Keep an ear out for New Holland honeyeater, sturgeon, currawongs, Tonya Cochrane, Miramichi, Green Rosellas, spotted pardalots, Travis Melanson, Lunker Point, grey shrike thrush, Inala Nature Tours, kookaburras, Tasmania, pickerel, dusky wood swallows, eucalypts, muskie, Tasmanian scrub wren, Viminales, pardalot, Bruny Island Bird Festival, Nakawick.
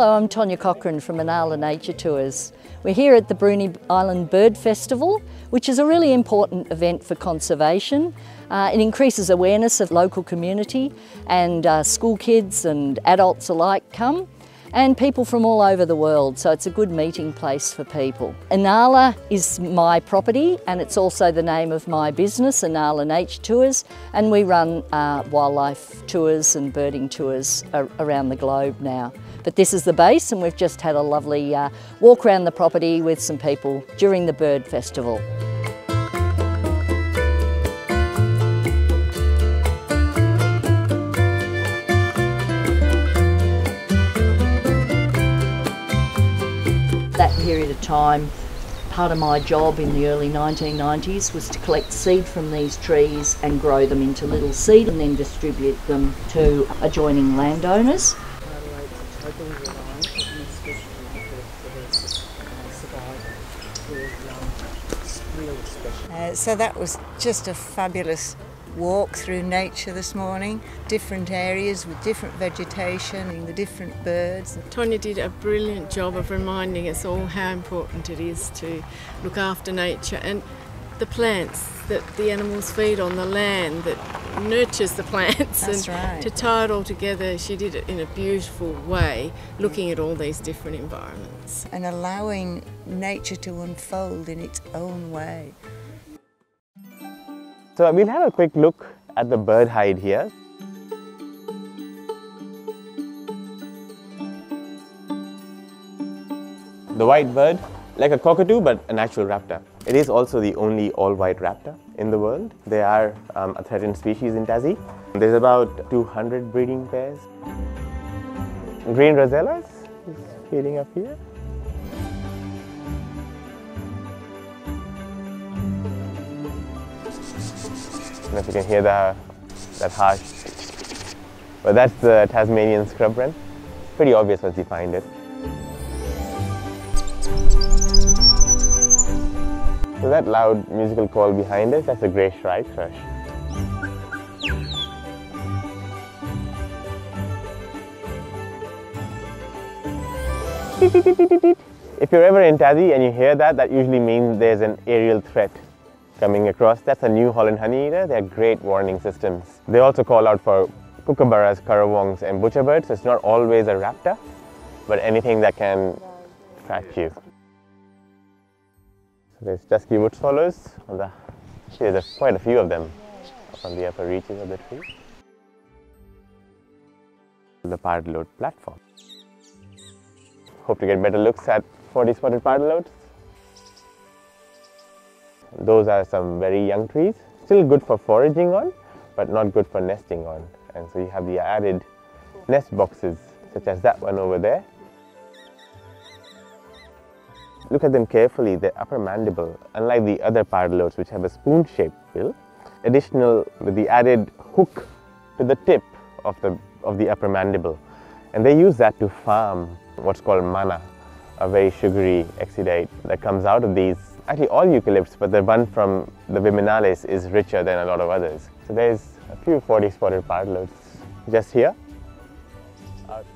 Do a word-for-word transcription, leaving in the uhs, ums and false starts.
Hello, I'm Tonya Cochrane from Inala Nature Tours. We're here at the Bruny Island Bird Festival, which is a really important event for conservation. Uh, it increases awareness of local community, and uh, school kids and adults alike come, and people from all over the world, so it's a good meeting place for people. Inala is my property, and it's also the name of my business, Inala Nature Tours, and we run uh, wildlife tours and birding tours ar around the globe now. But this is the base, and we've just had a lovely uh, walk around the property with some people during the bird festival. That period of time, part of my job in the early nineteen nineties was to collect seed from these trees and grow them into little seed and then distribute them to adjoining landowners. Uh, so that was just a fabulous walk through nature this morning. Different areas with different vegetation and the different birds. Tonya did a brilliant job of reminding us all how important it is to look after nature and the plants that the animals feed on, the land that nurtures the plants. That's and right. To tie it all together, she did it in a beautiful way, looking at all these different environments. And allowing nature to unfold in its own way. So we'll have a quick look at the bird hide here. The white bird, like a cockatoo but an actual raptor. It is also the only all-white raptor in the world. They are um, a threatened species in Tassie. There's about two hundred breeding pairs. Green Rosellas is feeding up here. I don't know if you can hear that, that harsh. But that's the Tasmanian scrub wren. Pretty obvious once you find it. So that loud musical call behind us, that's a grey shrike thrush. If you're ever in Tassie and you hear that, that usually means there's an aerial threat coming across. That's a New Holland honeyeater. They're great warning systems. They also call out for kookaburras, currawongs and butcherbirds. So it's not always a raptor, but anything that can scratch you. So there's dusky wood swallows. On the, actually, there's quite a few of them up on the upper reaches of the tree. The pardalot platform. Hope to get better looks at forty spotted pardalots. Those are some very young trees, still good for foraging on, but not good for nesting on. And so you have the added nest boxes, such as that one over there. Look at them carefully, their upper mandible, unlike the other pardalots which have a spoon-shaped bill, additional with the added hook to the tip of the, of the upper mandible. And they use that to farm what's called manna, a very sugary exudate that comes out of these. Actually all eucalypts, but the one from the Viminales is richer than a lot of others. So there's a few forty spotted pardalots just here. Out.